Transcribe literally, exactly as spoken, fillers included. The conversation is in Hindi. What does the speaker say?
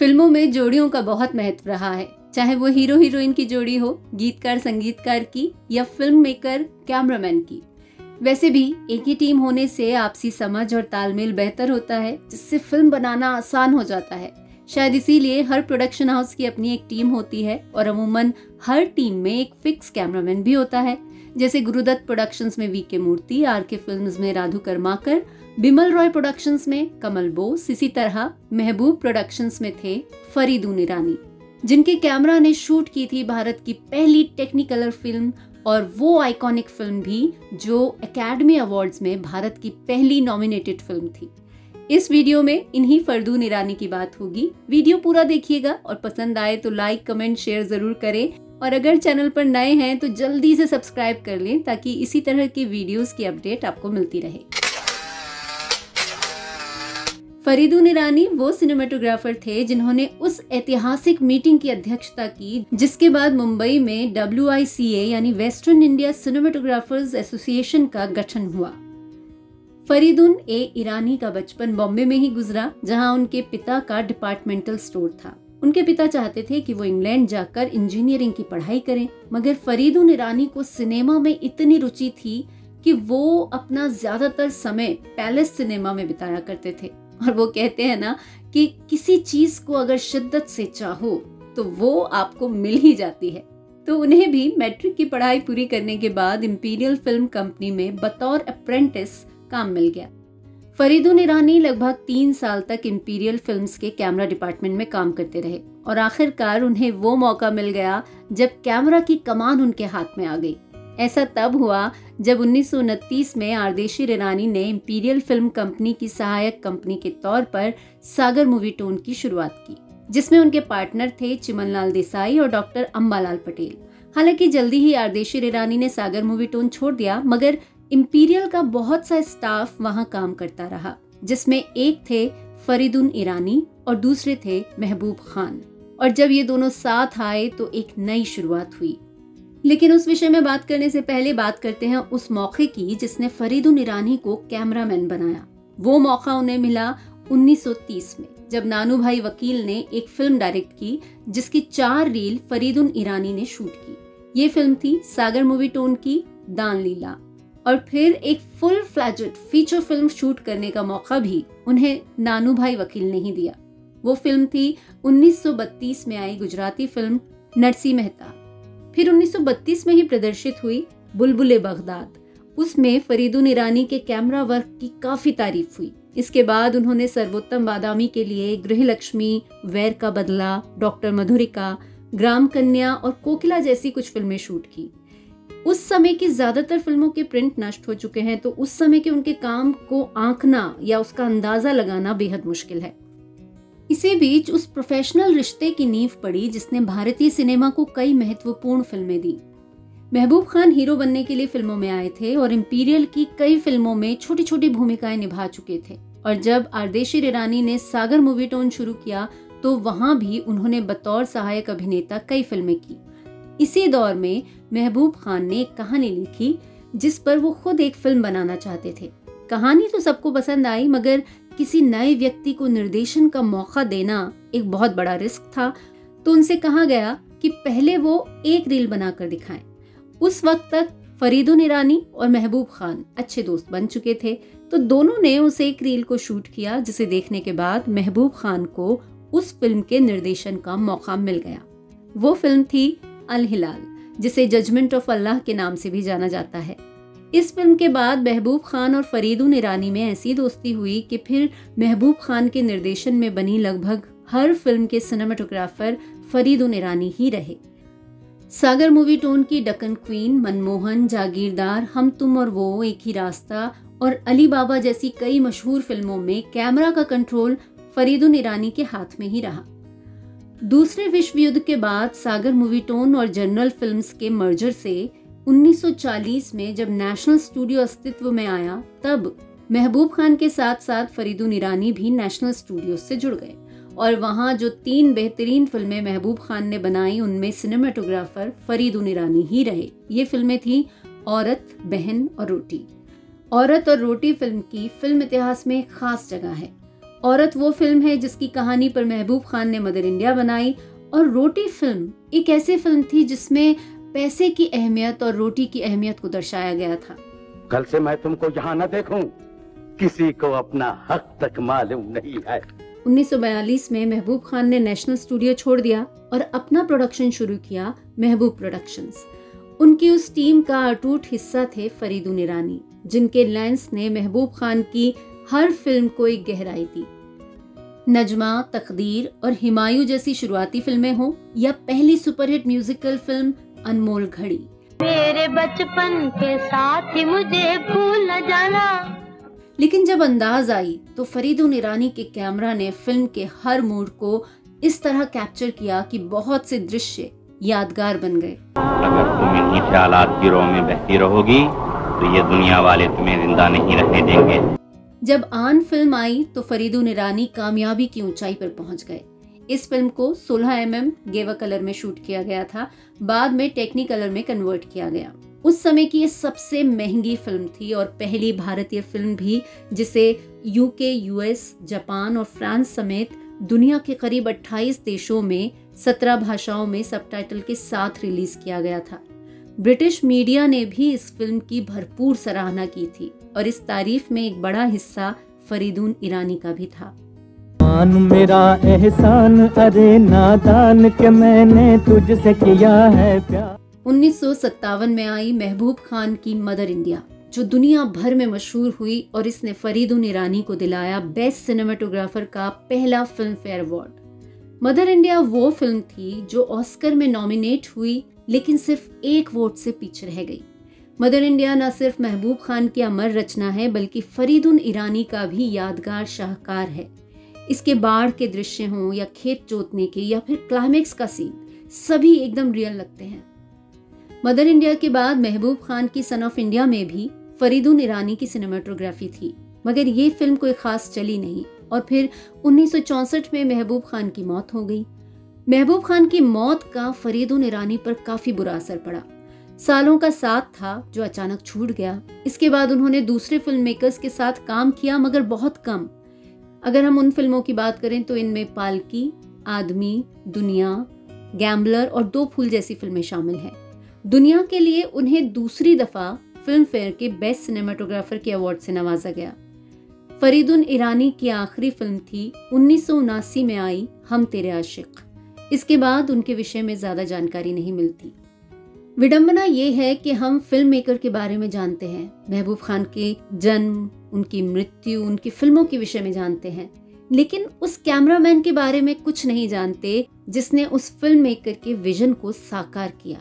फिल्मों में जोड़ियों का बहुत महत्व रहा है, चाहे वो हीरो हीरोइन की जोड़ी हो, गीतकार संगीतकार की या फिल्म मेकर कैमरामैन की। वैसे भी एक ही टीम होने से आपसी समझ और तालमेल बेहतर होता है, जिससे फिल्म बनाना आसान हो जाता है। शायद इसीलिए हर प्रोडक्शन हाउस की अपनी एक टीम होती है और अमूमन हर टीम में एक फिक्स कैमरामैन भी होता है, जैसे गुरुदत्त प्रोडक्शंस में वी के मूर्ति, आर के फिल्म्स में राधु कर्माकर, बिमल रॉय प्रोडक्शंस में कमल बोस, इसी तरह महबूब प्रोडक्शंस में थे फरीदून ईरानी, जिनके कैमरा ने शूट की थी भारत की पहली टेक्निकलर फिल्म और वो आइकॉनिक फिल्म भी जो एकेडमी अवार्ड्स में भारत की पहली नॉमिनेटेड फिल्म थी। इस वीडियो में इन्हीं फरीदून ईरानी की बात होगी। वीडियो पूरा देखिएगा और पसंद आए तो लाइक कमेंट शेयर जरूर करें, और अगर चैनल पर नए हैं तो जल्दी से सब्सक्राइब कर लें ताकि इसी तरह की वीडियोस की अपडेट आपको मिलती रहे। फरीदून ईरानी वो सिनेमेटोग्राफर थे जिन्होंने उस ऐतिहासिक मीटिंग की अध्यक्षता की जिसके बाद मुंबई में डब्ल्यू आई सी ए यानी वेस्टर्न इंडिया सिनेमेटोग्राफर्स एसोसिएशन का गठन हुआ। फरीदून ए ईरानी का बचपन बॉम्बे में ही गुजरा, जहां उनके पिता का डिपार्टमेंटल स्टोर था। उनके पिता चाहते थे कि वो इंग्लैंड जाकर इंजीनियरिंग की पढ़ाई करें, मगर फरीदून ईरानी को सिनेमा में इतनी रुचि थी कि वो अपना ज्यादातर समय पैलेस सिनेमा में बिताया करते थे। और वो कहते हैं ना कि किसी चीज को अगर शिद्दत से चाहो तो वो आपको मिल ही जाती है। तो उन्हें भी मैट्रिक की पढ़ाई पूरी करने के बाद इम्पीरियल फिल्म कंपनी में बतौर अप्रेंटिस काम मिल गया। फरीदून ईरानी लगभग तीन साल तक इम्पीरियल फिल्म्स के कैमरा डिपार्टमेंट में काम करते रहे और आखिरकार उन्हें वो मौका मिल गया जब कैमरा की कमान उनके हाथ में आ गई। ऐसा तब हुआ जब उन्नीस सौ उनतीस में आरदेशिर ईरानी ने इम्पीरियल फिल्म कंपनी की सहायक कंपनी के तौर पर सागर मूवी टोन की शुरुआत की, जिसमें उनके पार्टनर थे चिमनलाल देसाई और डॉक्टर अंबालाल पटेल। हालांकि जल्दी ही आरदेशिर ईरानी ने सागर मूवी टोन छोड़ दिया, मगर इम्पीरियल का बहुत सा स्टाफ वहां काम करता रहा, जिसमें एक थे फरीदून ईरानी और दूसरे थे महबूब खान। और जब ये दोनों साथ आए तो एक नई शुरुआत हुई। लेकिन उस विषय में बात करने से पहले बात करते हैं उस मौके की जिसने फरीदून ईरानी को कैमरामैन बनाया। वो मौका उन्हें मिला उन्नीस सौ तीस में, जब नानूभाई वकील ने एक फिल्म डायरेक्ट की जिसकी चार रील फरीदून ईरानी ने शूट की। ये फिल्म थी सागर मूवी टोन की दान लीला, और फिर एक full fledged feature film shoot करने का मौका भी उन्हें नानूभाई वकील ने ही दिया। वो फिल्म थी उन्नीस सौ बत्तीस में आई गुजराती फिल्म नरसी मेहता। फिर उन्नीस सौ बत्तीस में ही प्रदर्शित हुई बुलबुले बगदाद, उसमें फरीदून ईरानी के कैमरा वर्क की काफी तारीफ हुई। इसके बाद उन्होंने सर्वोत्तम बादामी के लिए गृहलक्ष्मी, वैर का बदला, डॉक्टर मधुरिका, ग्राम कन्या और कोकिला जैसी कुछ फिल्में शूट की। उस समय की ज्यादातर फिल्मों के प्रिंट नष्ट हो चुके हैं, तो उस समय के उनके काम को आंकना या उसका अंदाजा लगाना बेहद मुश्किल है। इसी बीच उस प्रोफेशनल रिश्ते की नींव पड़ी जिसने भारतीय सिनेमा को कई महत्वपूर्ण फिल्में दी। महबूब खान हीरो बनने के लिए फिल्मों में आए थे और इम्पीरियल की कई फिल्मों में छोटी छोटी भूमिकाएं निभा चुके थे, और जब आरदेशिर ईरानी ने सागर मूवी टोन शुरू किया तो वहां भी उन्होंने बतौर सहायक अभिनेता कई फिल्में की। इसी दौर में महबूब खान ने एक कहानी लिखी जिस पर वो खुद एक फिल्म बनाना चाहते थे। कहानी तो सबको पसंद आई, मगर किसी नए व्यक्ति को निर्देशन का मौका देना एक बहुत बड़ा रिस्क था, तो उनसे कहा गया कि पहले वो एक रील बनाकर दिखाएं। उस वक्त तक फरीदून ईरानी और महबूब खान अच्छे दोस्त बन चुके थे, तो दोनों ने उस एक रील को शूट किया, जिसे देखने के बाद महबूब खान को उस फिल्म के निर्देशन का मौका मिल गया। वो फिल्म थी अल हिलाल, जिसे जजमेंट ऑफ अल्लाह के नाम से भी जाना जाता है। इस फिल्म के बाद महबूब खान और फरीदून ईरानी में ऐसी दोस्ती हुई कि फिर महबूब खान के निर्देशन में बनी लगभग हर फिल्म के सिनेमेटोग्राफर फरीदून ईरानी ही रहे। सागर मूवी टोन की डकन क्वीन, मनमोहन, जागीरदार, हम तुम और वो, एक ही रास्ता और अली बाबा जैसी कई मशहूर फिल्मों में कैमरा का कंट्रोल फरीदून ईरानी के हाथ में ही रहा। दूसरे विश्व युद्ध के बाद सागर मूवी टोन और जनरल फिल्म्स के मर्जर से उन्नीस सौ चालीस में जब नेशनल स्टूडियो अस्तित्व में आया, तब महबूब खान के साथ साथ फरीदून ईरानी भी नेशनल स्टूडियो से जुड़ गए, और वहां जो तीन बेहतरीन फिल्में महबूब खान ने बनाई उनमें सिनेमेटोग्राफर फरीदून ईरानी ही रहे। ये फिल्में थी औरत, बहन और रोटी। औरत और रोटी फिल्म की फिल्म इतिहास में खास जगह है। औरत वो फिल्म है जिसकी कहानी पर महबूब खान ने मदर इंडिया बनाई, और रोटी फिल्म एक ऐसी फिल्म थी जिसमें पैसे की अहमियत और रोटी की अहमियत को दर्शाया गया था। कल से मैं तुमको यहाँ न देखूं, किसी को अपना हक तक मालूम नहीं है। उन्नीस सौ बयालीस में महबूब खान ने नेशनल स्टूडियो छोड़ दिया और अपना प्रोडक्शन शुरू किया, महबूब प्रोडक्शंस। उनकी उस टीम का अटूट हिस्सा थे फरीदून ईरानी, जिनके लेंस ने महबूब खान की हर फिल्म को एक गहराई दी। नजमा, तकदीर और हिमायूं जैसी शुरुआती फिल्में हों या पहली सुपरहिट म्यूजिकल फिल्म अनमोल घड़ी। मेरे बचपन के साथ ही मुझे भूल न जाना। लेकिन जब अंदाज आई तो फरीदून ईरानी के कैमरा ने फिल्म के हर मोड़ को इस तरह कैप्चर किया कि बहुत से दृश्य यादगार बन गए। अगर तुम इनकी ख्यालात की रौ में बहती रहोगी तो ये दुनिया वाले तुम्हें जिंदा नहीं रहने देंगे। जब आन फिल्म आई तो फरीदून ईरानी कामयाबी की ऊंचाई पर पहुंच गए। इस फिल्म को सोलह एम एम गेवा कलर में शूट किया गया था, बाद में टेक्नी कलर में कन्वर्ट किया गया। उस समय की ये सबसे महंगी फिल्म थी और पहली भारतीय फिल्म भी जिसे यूके, यूएस, जापान और फ्रांस समेत दुनिया के करीब अट्ठाईस देशों में सत्रह भाषाओं में सबटाइटल के साथ रिलीज किया गया था। ब्रिटिश मीडिया ने भी इस फिल्म की भरपूर सराहना की थी और इस तारीफ में एक बड़ा हिस्सा फरीदून ईरानी का भी था। मान मेरा एहसान, अरे नादान के मैंने तुझसे किया है प्यार। उन्नीस सौ सत्तावन में आई महबूब खान की मदर इंडिया, जो दुनिया भर में मशहूर हुई और इसने फरीदून ईरानी को दिलाया बेस्ट सिनेमाटोग्राफर का पहला Filmfare award. Mother India वो फिल्म थी जो ऑस्कर में नॉमिनेट हुई लेकिन सिर्फ एक वोट से पीछे रह गई। मदर इंडिया न सिर्फ महबूब खान की अमर रचना है बल्कि फरीदून ईरानी का भी यादगार शाहकार है। इसके बाढ़ के दृश्य हों या खेत जोतने के या फिर क्लाइमेक्स का सीन, सभी एकदम रियल लगते हैं। मदर इंडिया के बाद महबूब खान की सन ऑफ इंडिया में भी फरीदून ईरानी की सिनेमाटोग्राफी थी, मगर ये फिल्म कोई खास चली नहीं और फिर उन्नीस सौ चौसठ में महबूब खान की मौत हो गई। महबूब खान की मौत का फरीदून ईरानी पर काफी बुरा असर पड़ा। सालों का साथ था जो अचानक छूट गया। इसके बाद उन्होंने दूसरे फिल्म मेकर्स के साथ काम किया मगर बहुत कम। अगर हम उन फिल्मों की बात करें तो इनमें पालकी, आदमी, दुनिया, गैम्बलर और दो फूल जैसी फिल्में शामिल हैं। दुनिया के लिए उन्हें दूसरी दफा फिल्म फेयर के बेस्ट सिनेमाटोग्राफर के अवार्ड से नवाजा गया। फरीदून ईरानी की आखिरी फिल्म थी उन्नीस सौ उनासी में आई हम तेरे आशिक। इसके बाद उनके विषय में ज्यादा जानकारी नहीं मिलती। विडंबना ये है कि हम फिल्म मेकर के बारे में जानते हैं, महबूब खान के जन्म, उनकी मृत्यु, उनकी फिल्मों के विषय में जानते हैं, लेकिन उस कैमरामैन के बारे में कुछ नहीं जानते जिसने उस फिल्म मेकर के विजन को साकार किया।